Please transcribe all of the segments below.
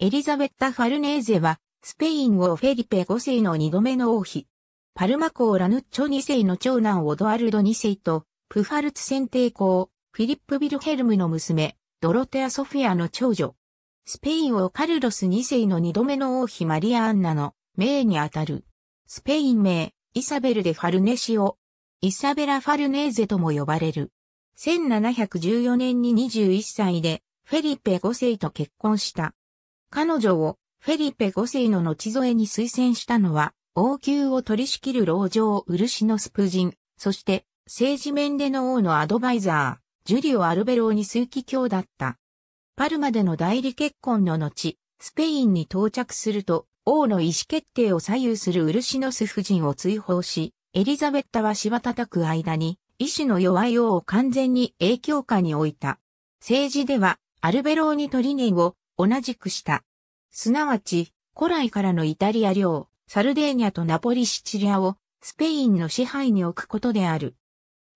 エリザベッタ・ファルネーゼは、スペイン王フェリペ5世の2度目の王妃。パルマ公ラヌッチョ2世の長男オドアルド2世と、プファルツ宣帝公、フィリップ・ヴィルヘルムの娘、ドロテア・ソフィアの長女。スペイン王カルロス2世の2度目の王妃マリア・アンナの姪にあたる。スペイン名、イサベル・デ・ファルネシオ。イサベラ・ファルネーゼとも呼ばれる。1714年に21歳で、フェリペ5世と結婚した。彼女をフェリペ5世の後添えに推薦したのは、王宮を取り仕切る老嬢ウルシノス夫人、そして政治面での王のアドバイザー、ジュリオ・アルベローニ枢機卿だった。パルマでの代理結婚の後、スペインに到着すると、王の意思決定を左右するウルシノス夫人を追放し、エリザベッタは柴たたく間に、意志の弱い王を完全に影響下に置いた。政治では、アルベローニと理念を同じくした。すなわち、古来からのイタリア領、サルデーニャとナポリ・シチリアをスペインの支配に置くことである。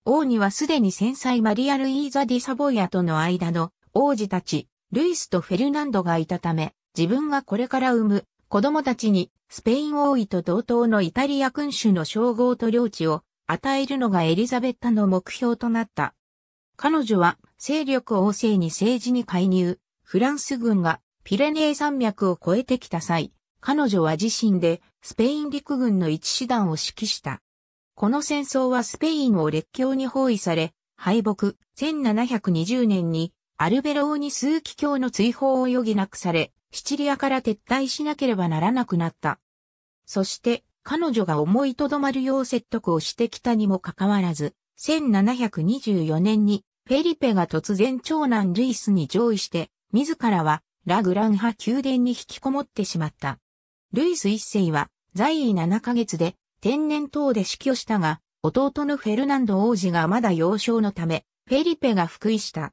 王にはすでに繊細マリア・ルイーザ・ディ・サボイアとの間の王子たち、ルイスとフェルナンドがいたため、自分がこれから産む子供たちにスペイン王位と同等のイタリア君主の称号と領地を与えるのがエリザベッタの目標となった。彼女は勢力旺盛に政治に介入、フランス軍がピレネー山脈を越えてきた際、彼女は自身でスペイン陸軍の一師団を指揮した。この戦争はスペインを列強に包囲され、敗北、1720年にアルベローニ枢機卿の追放を余儀なくされ、シチリアから撤退しなければならなくなった。そして彼女が思いとどまるよう説得をしてきたにもかかわらず、1724年にフェリペが突然長男ルイスに譲位して、自らはラグランハ宮殿に引きこもってしまった。ルイス1世は在位7ヶ月で天然痘で死去したが、弟のフェルナンド王子がまだ幼少のため、フェリペが復位した。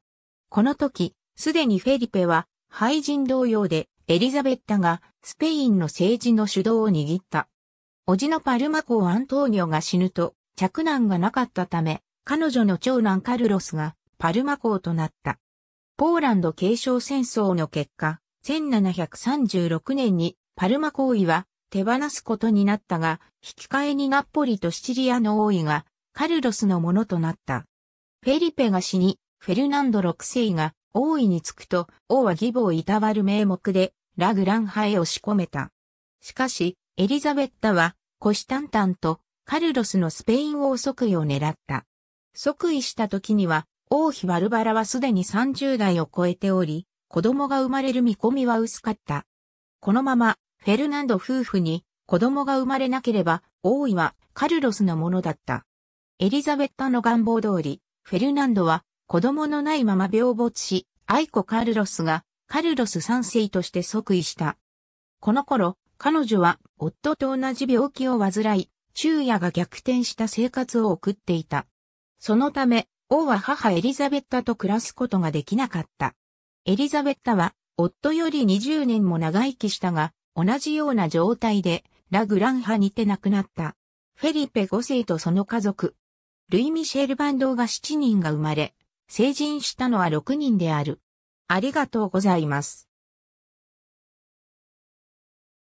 この時、すでにフェリペは廃人同様でエリザベッタがスペインの政治の主導を握った。叔父のパルマ公アントーニョが死ぬと嫡男がなかったため、彼女の長男カルロスがパルマ公となった。ポーランド継承戦争の結果、1736年にパルマ公位は手放すことになったが、引き換えにナポリとシチリアの王位がカルロスのものとなった。フェリペが死に、フェルナンド6世が王位につくと、王は義母をいたわる名目でラグランハへ押し込めた。しかし、エリザベッタは虎視眈々とカルロスのスペイン王即位を狙った。即位した時には、王妃バルバラはすでに30代を超えており、子供が生まれる見込みは薄かった。このまま、フェルナンド夫婦に子供が生まれなければ、王位はカルロスのものだった。エリザベッタの願望通り、フェルナンドは子供のないまま病没し、愛子カルロスがカルロス3世として即位した。この頃、彼女は夫と同じ病気を患い、昼夜が逆転した生活を送っていた。そのため、王は母エリザベッタと暮らすことができなかった。エリザベッタは夫より20年も長生きしたが、同じような状態でラグランハにて亡くなった。フェリペ5世とその家族、ルイ・ミシェル・バンドーが7人が生まれ、成人したのは6人である。ありがとうございます。